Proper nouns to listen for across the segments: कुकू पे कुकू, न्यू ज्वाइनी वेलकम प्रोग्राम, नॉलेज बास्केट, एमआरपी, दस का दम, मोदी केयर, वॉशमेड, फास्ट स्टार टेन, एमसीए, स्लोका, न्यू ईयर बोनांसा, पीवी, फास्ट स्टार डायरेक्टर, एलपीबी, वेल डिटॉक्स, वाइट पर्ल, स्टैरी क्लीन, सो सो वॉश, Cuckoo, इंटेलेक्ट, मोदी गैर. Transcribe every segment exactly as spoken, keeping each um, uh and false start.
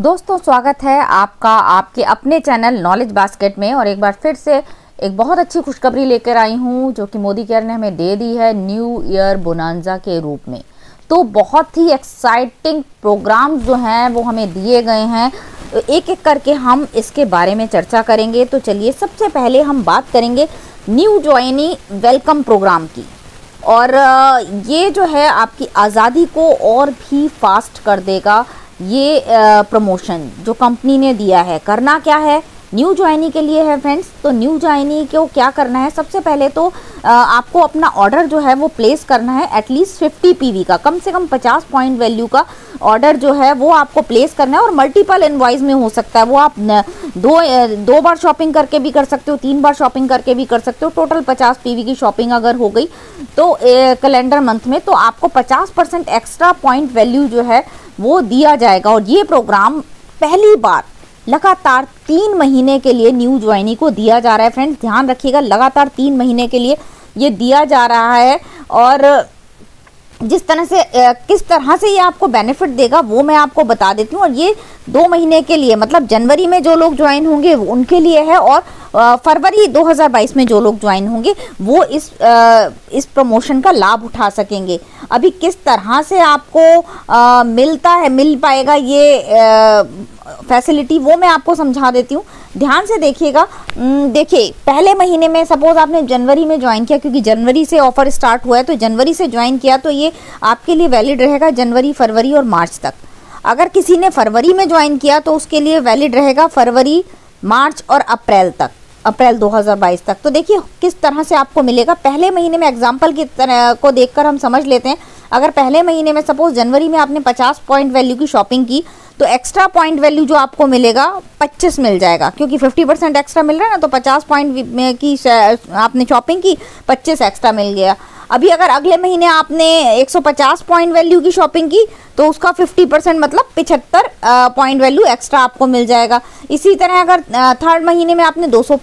दोस्तों स्वागत है आपका आपके अपने चैनल नॉलेज बास्केट में। और एक बार फिर से एक बहुत अच्छी खुशखबरी लेकर आई हूं जो कि मोदी गैर ने हमें दे दी है न्यू ईयर बोनांसा के रूप में। तो बहुत ही एक्साइटिंग प्रोग्राम्स जो हैं वो हमें दिए गए हैं, एक एक करके हम इसके बारे में चर्चा करेंगे। तो चलिए सबसे पहले हम बात करेंगे न्यू ज्वाइनी वेलकम प्रोग्राम की। और ये जो है आपकी आज़ादी को और भी फास्ट कर देगा। ये प्रमोशन जो कंपनी ने दिया है, करना क्या है न्यू ज्वाइनी के लिए है फ्रेंड्स। तो न्यू ज्वाइनी को क्या करना है, सबसे पहले तो आपको अपना ऑर्डर जो है वो प्लेस करना है एटलीस्ट फिफ्टी पीवी का, कम से कम पचास पॉइंट वैल्यू का ऑर्डर जो है वो आपको प्लेस करना है। और मल्टीपल इनवॉइस में हो सकता है, वो आप दो दो बार शॉपिंग करके भी कर सकते हो, तीन बार शॉपिंग करके भी कर सकते हो। टोटल पचास पीवी की शॉपिंग अगर हो गई तो कैलेंडर मंथ में, तो आपको पचास परसेंट एक्स्ट्रा पॉइंट वैल्यू जो है वो दिया जाएगा। और ये प्रोग्राम पहली बार लगातार तीन महीने के लिए न्यू ज्वाइनी को दिया जा रहा है फ्रेंड्स। ध्यान रखिएगा, लगातार तीन महीने के लिए ये दिया जा रहा है। और जिस तरह से किस तरह से ये आपको बेनिफिट देगा वो मैं आपको बता देती हूँ। और ये दो महीने के लिए, मतलब जनवरी में जो लोग ज्वाइन होंगे उनके लिए है, और फरवरी दो हज़ार बाईस में जो लोग ज्वाइन होंगे वो इस इस प्रमोशन का लाभ उठा सकेंगे। अभी किस तरह से आपको मिलता है, मिल पाएगा ये फैसिलिटी, वो मैं आपको समझा देती हूँ। ध्यान से देखिएगा। देखिए पहले महीने में सपोज़ आपने जनवरी में ज्वाइन किया, क्योंकि जनवरी से ऑफ़र स्टार्ट हुआ है, तो जनवरी से ज्वाइन किया तो ये आपके लिए वैलिड रहेगा जनवरी, फरवरी और मार्च तक। अगर किसी ने फरवरी में ज्वाइन किया तो उसके लिए वैलिड रहेगा फरवरी, मार्च और अप्रैल तक, अप्रैल दो हज़ार बाईस तक। तो देखिए किस तरह से आपको मिलेगा। पहले महीने में एग्जाम्पल की तरह को देखकर हम समझ लेते हैं। अगर पहले महीने में सपोज़ जनवरी में आपने पचास पॉइंट वैल्यू की शॉपिंग की तो एक्स्ट्रा पॉइंट वैल्यू जो आपको मिलेगा पच्चीस मिल जाएगा, क्योंकि फिफ्टी परसेंट एक्स्ट्रा मिल रहा है ना। तो पचास पॉइंट की आपने शॉपिंग की, पच्चीस एक्स्ट्रा मिल गया। अभी अगर अगले महीने आपने एक सौ पचास पॉइंट वैल्यू की शॉपिंग की तो उसका फिफ्टी परसेंट मतलब पिछहत्तर पॉइंट वैल्यू एक्स्ट्रा आपको मिल जाएगा। इसी तरह अगर थर्ड महीने में आपने दो सौ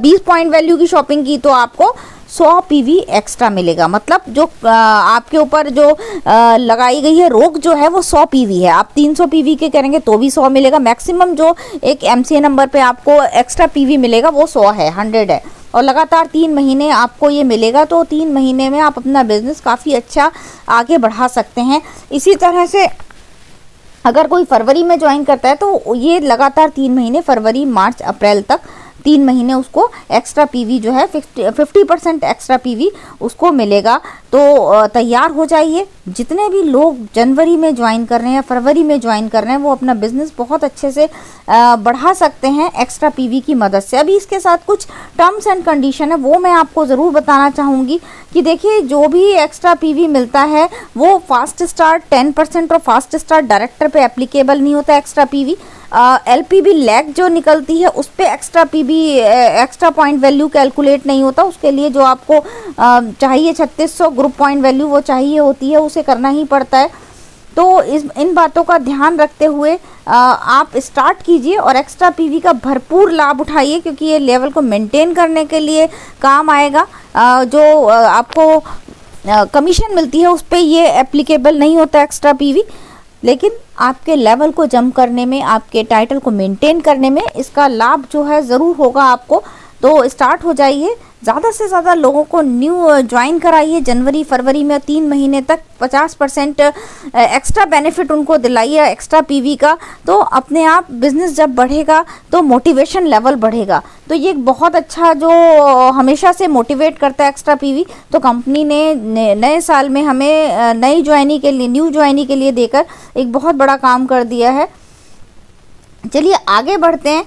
बीस पॉइंट वैल्यू की शॉपिंग की तो आपको सौ पीवी एक्स्ट्रा मिलेगा। मतलब जो आपके ऊपर जो लगाई गई है रोक जो है वो सौ पीवी है। आप तीन सौ पीवी के करेंगे तो भी सौ मिलेगा। मैक्सिमम जो एक एमसीए नंबर पे आपको एक्स्ट्रा पीवी मिलेगा वो सौ है, हंड्रेड है। और लगातार तीन महीने आपको ये मिलेगा, तो तीन महीने में आप अपना बिज़नेस काफ़ी अच्छा आगे बढ़ा सकते हैं। इसी तरह से अगर कोई फरवरी में ज्वाइन करता है तो ये लगातार तीन महीने, फरवरी, मार्च, अप्रैल तक तीन महीने उसको एक्स्ट्रा पीवी जो है फिफ्टी परसेंट एक्स्ट्रा पीवी उसको मिलेगा। तो तैयार हो जाइए। जितने भी लोग जनवरी में ज्वाइन कर रहे हैं, फरवरी में ज्वाइन कर रहे हैं, वो अपना बिजनेस बहुत अच्छे से बढ़ा सकते हैं एक्स्ट्रा पीवी की मदद से। अभी इसके साथ कुछ टर्म्स एंड कंडीशन है वो मैं आपको ज़रूर बताना चाहूँगी कि देखिए जो भी एक्स्ट्रा पीवी मिलता है वो फास्ट स्टार टेन परसेंट और फास्ट स्टार डायरेक्टर पर एप्लीकेबल नहीं होता एक्स्ट्रा पीवी। एलपीबी लैग जो निकलती है उस पर extra पीवी extra point value calculate नहीं होता। उसके लिए जो आपको uh, चाहिए छत्तीस सौ ग्रुप पॉइंट वैल्यू वो चाहिए होती है, उसे करना ही पड़ता है। तो इस इन बातों का ध्यान रखते हुए uh, आप स्टार्ट कीजिए और एक्स्ट्रा पीवी का भरपूर लाभ उठाइए, क्योंकि ये लेवल को मेंटेन करने के लिए काम आएगा। uh, जो uh, आपको कमीशन uh, मिलती है उस पर ये एप्लीकेबल नहीं होता एक्स्ट्रा पीवी, लेकिन आपके लेवल को जंप करने में, आपके टाइटल को मेंटेन करने में इसका लाभ जो है ज़रूर होगा आपको। तो स्टार्ट हो जाइए, ज़्यादा से ज़्यादा लोगों को न्यू ज्वाइन कराइए। जनवरी फरवरी में तीन महीने तक पचास परसेंट एक्स्ट्रा बेनिफिट उनको दिलाइए एक्स्ट्रा पीवी का। तो अपने आप बिजनेस जब बढ़ेगा तो मोटिवेशन लेवल बढ़ेगा। तो ये बहुत अच्छा जो हमेशा से मोटिवेट करता है एक्स्ट्रा पीवी, तो कंपनी ने नए साल में हमें नई ज्वाइनी के लिए, न्यू ज्वाइनी के लिए देकर एक बहुत बड़ा काम कर दिया है। चलिए आगे बढ़ते हैं।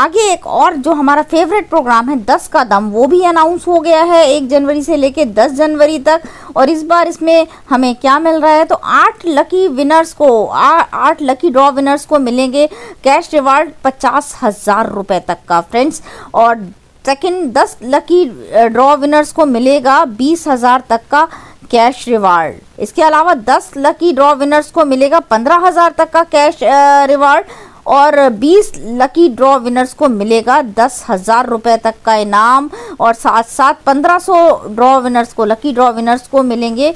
आगे एक और जो हमारा फेवरेट प्रोग्राम है दस का दम, वो भी अनाउंस हो गया है एक जनवरी से लेके दस जनवरी तक। और इस बार इसमें हमें क्या मिल रहा है, तो आठ लकी विनर्स को आठ लकी ड्रॉ विनर्स को मिलेंगे कैश रिवार्ड पचास हज़ार रुपये तक का फ्रेंड्स। और सेकेंड दस लकी ड्रॉ विनर्स को मिलेगा बीस हज़ार तक का कैश रिवार्ड। इसके अलावा दस लकी ड्रॉ विनर्स को मिलेगा पंद्रह हज़ार तक का कैश रिवार्ड। और बीस लकी ड्रॉ विनर्स को मिलेगा दस हज़ार रुपये तक का इनाम और साथ साथ पंद्रह सौ ड्रॉ विनर्स को लकी ड्रॉ विनर्स को मिलेंगे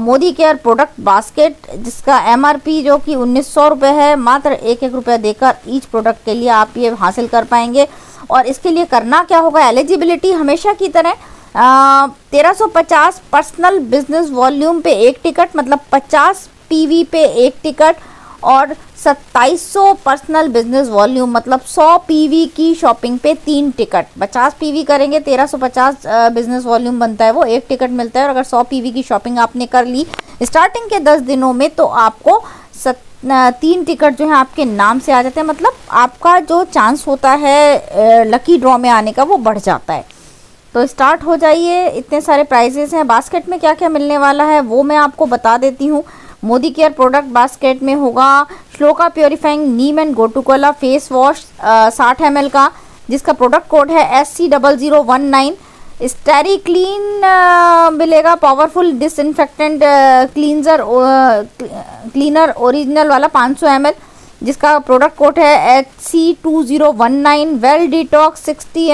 मोदी केयर प्रोडक्ट बास्केट, जिसका एमआरपी जो कि उन्नीस सौ रुपये है। मात्र एक एक रुपया देकर ईच प्रोडक्ट के लिए आप ये हासिल कर पाएंगे। और इसके लिए करना क्या होगा, एलिजिबिलिटी हमेशा की तरह तेरह सौ पचास पर्सनल बिजनेस वॉल्यूम पे एक टिकट, मतलब पचास पीवी पे एक टिकट, और सत्ताईस सौ पर्सनल बिजनेस वॉल्यूम मतलब सौ पीवी की शॉपिंग पे तीन टिकट। पचास पीवी करेंगे तेरह सौ पचास बिजनेस वॉल्यूम बनता है, वो एक टिकट मिलता है। और अगर सौ पीवी की शॉपिंग आपने कर ली स्टार्टिंग के दस दिनों में तो आपको सत, तीन टिकट जो है आपके नाम से आ जाते हैं, मतलब आपका जो चांस होता है लकी ड्रॉ में आने का वो बढ़ जाता है। तो स्टार्ट हो जाइए। इतने सारे प्राइजेस हैं बास्केट में, क्या क्या मिलने वाला है वो मैं आपको बता देती हूँ। मोदी केयर प्रोडक्ट बास्केट में होगा स्लोका purifying neem and gotu kola face wash साठ एम एल का, जिसका प्रोडक्ट कोड है S C double zero one nine. स्टैरी क्लीन मिलेगा powerful disinfectant cleanser cleaner original वाला पाँच सौ एम एल, जिसका प्रोडक्ट कोड है H C two zero one nine. वेल डिटॉक्स sixty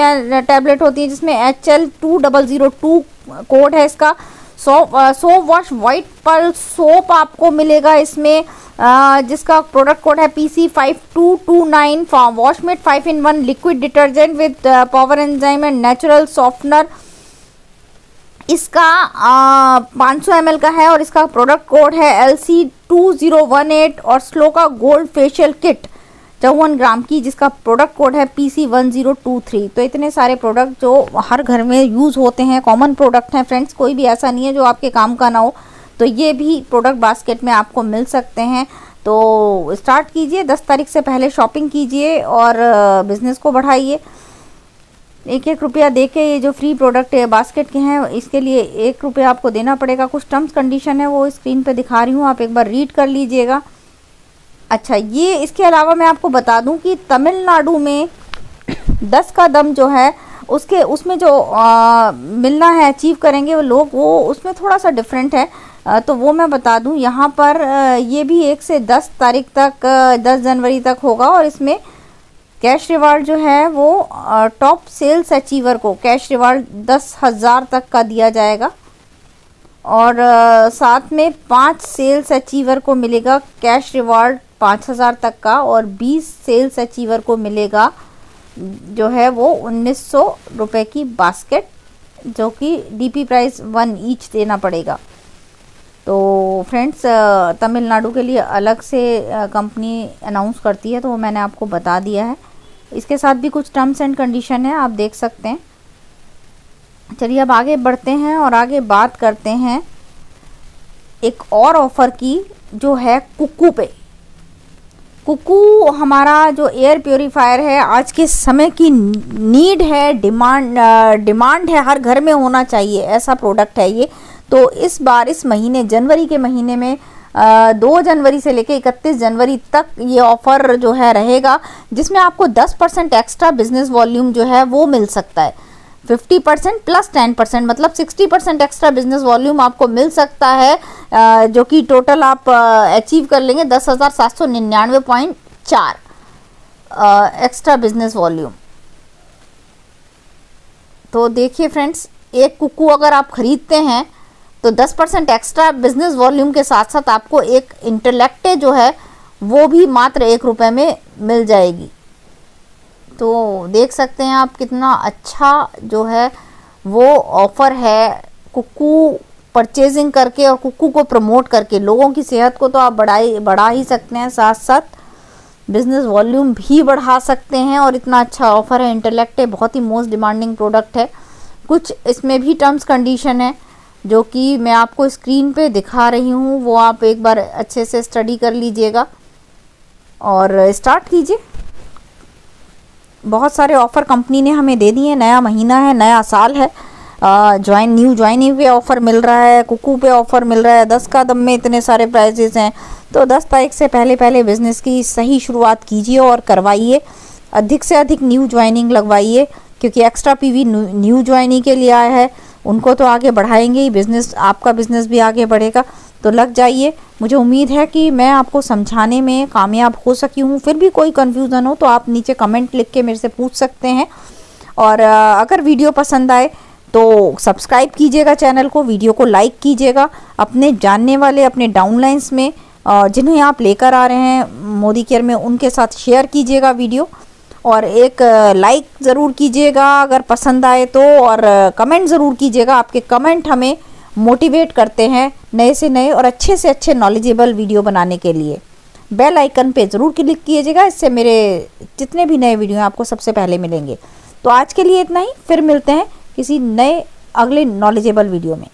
tablet होती है जिसमें H L two double zero two code है इसका। सो सो वॉश वाइट पर्ल soap आपको मिलेगा इसमें, आ, जिसका प्रोडक्ट कोड है P C five two two nine. वॉशमेड five in one liquid detergent with power enzyme and natural softener, इसका पाँच सौ एम एल का है और इसका प्रोडक्ट कोड है L C two zero one eight. और स्लोका गोल्ड फेशियल किट चौवन ग्राम की, जिसका प्रोडक्ट कोड है P C one zero two three. तो इतने सारे प्रोडक्ट जो हर घर में यूज़ होते हैं, कॉमन प्रोडक्ट हैं फ्रेंड्स, कोई भी ऐसा नहीं है जो आपके काम का ना हो। तो ये भी प्रोडक्ट बास्केट में आपको मिल सकते हैं। तो स्टार्ट कीजिए, दस तारीख से पहले शॉपिंग कीजिए और बिज़नेस को बढ़ाइए। एक एक रुपया देके ये जो फ्री प्रोडक्ट है बास्केट के हैं, इसके लिए एक रुपया आपको देना पड़ेगा। कुछ टर्म्स कंडीशन है वो स्क्रीन पे दिखा रही हूँ, आप एक बार रीड कर लीजिएगा। अच्छा, ये इसके अलावा मैं आपको बता दूँ कि तमिलनाडु में दस का दम जो है उसके उसमें जो आ, मिलना है अचीव करेंगे वो लोग, वो उसमें थोड़ा सा डिफरेंट है। आ, तो वो मैं बता दूँ यहाँ पर। आ, ये भी एक से दस तारीख तक, दस जनवरी तक होगा और इसमें कैश रिवार्ड जो है वो टॉप सेल्स अचीवर को कैश रिवार्ड दस हज़ार तक का दिया जाएगा और आ, साथ में पाँच सेल्स अचीवर को मिलेगा कैश रिवार्ड पाँच हज़ार तक का और बीस सेल्स अचीवर को मिलेगा जो है वो उन्नीस सौ रुपये की बास्केट, जो कि डीपी प्राइस वन ईच देना पड़ेगा। तो फ्रेंड्स, तमिलनाडु के लिए अलग से कंपनी अनाउंस करती है, तो वो मैंने आपको बता दिया है। इसके साथ भी कुछ टर्म्स एंड कंडीशन है, आप देख सकते हैं। चलिए अब आगे बढ़ते हैं और आगे बात करते हैं एक और ऑफ़र की, जो है कुकू पे कुकू। हमारा जो एयर प्योरीफायर है आज के समय की नीड है, डिमांड डिमांड है, हर घर में होना चाहिए ऐसा प्रोडक्ट है ये। तो इस बार इस महीने जनवरी के महीने में आ, दो जनवरी से लेकर इकतीस जनवरी तक ये ऑफ़र जो है रहेगा, जिसमें आपको दस परसेंट एक्स्ट्रा बिजनेस वॉल्यूम जो है वो मिल सकता है। पचास परसेंट प्लस दस परसेंट मतलब साठ परसेंट एक्स्ट्रा बिजनेस वॉल्यूम आपको मिल सकता है, आ, जो कि टोटल आप अचीव कर लेंगे दस हज़ार सात सौ निन्यानवे पॉइंट चार एक्स्ट्रा बिजनेस वॉल्यूम। तो देखिए फ्रेंड्स, एक कुकू अगर आप ख़रीदते हैं तो दस परसेंट एक्स्ट्रा बिजनेस वॉल्यूम के साथ साथ आपको एक इंटेलेक्ट जो है वो भी मात्र एक रुपये में मिल जाएगी। तो देख सकते हैं आप कितना अच्छा जो है वो ऑफ़र है। कुकू परचेजिंग करके और कुकू को प्रमोट करके लोगों की सेहत को तो आप बढ़ाई बढ़ा ही सकते हैं, साथ साथ बिज़नेस वॉल्यूम भी बढ़ा सकते हैं। और इतना अच्छा ऑफ़र है, इंटेलेक्ट बहुत ही मोस्ट डिमांडिंग प्रोडक्ट है। कुछ इसमें भी टर्म्स कंडीशन है जो कि मैं आपको स्क्रीन पे दिखा रही हूँ, वो आप एक बार अच्छे से स्टडी कर लीजिएगा और स्टार्ट कीजिए। बहुत सारे ऑफ़र कंपनी ने हमें दे दिए, नया महीना है, नया साल है, ज्वाइन न्यू ज्वाइनी पे ऑफ़र मिल रहा है, कुकू पे ऑफ़र मिल रहा है, दस का दम में इतने सारे प्राइजेस हैं। तो दस तारीख से पहले पहले बिज़नेस की सही शुरुआत कीजिए और करवाइए, अधिक से अधिक न्यू ज्वाइनिंग लगवाइए, क्योंकि extra P V new joinee के लिए आया है, उनको तो आगे बढ़ाएंगे ही, बिज़नेस आपका बिज़नेस भी आगे बढ़ेगा। तो लग जाइए। मुझे उम्मीद है कि मैं आपको समझाने में कामयाब हो सकी हूँ। फिर भी कोई कन्फ्यूज़न हो तो आप नीचे कमेंट लिख के मेरे से पूछ सकते हैं। और अगर वीडियो पसंद आए तो सब्सक्राइब कीजिएगा चैनल को, वीडियो को लाइक कीजिएगा। अपने जानने वाले, अपने डाउनलाइंस में जिन्हें आप लेकर आ रहे हैं मोदी केयर में, उनके साथ शेयर कीजिएगा वीडियो। और एक लाइक ज़रूर कीजिएगा अगर पसंद आए तो, और कमेंट ज़रूर कीजिएगा। आपके कमेंट हमें मोटिवेट करते हैं नए से नए और अच्छे से अच्छे नॉलेजेबल वीडियो बनाने के लिए। बेल आइकन पे ज़रूर क्लिक कीजिएगा, इससे मेरे जितने भी नए वीडियो हैं आपको सबसे पहले मिलेंगे। तो आज के लिए इतना ही, फिर मिलते हैं किसी नए अगले नॉलेजेबल वीडियो में।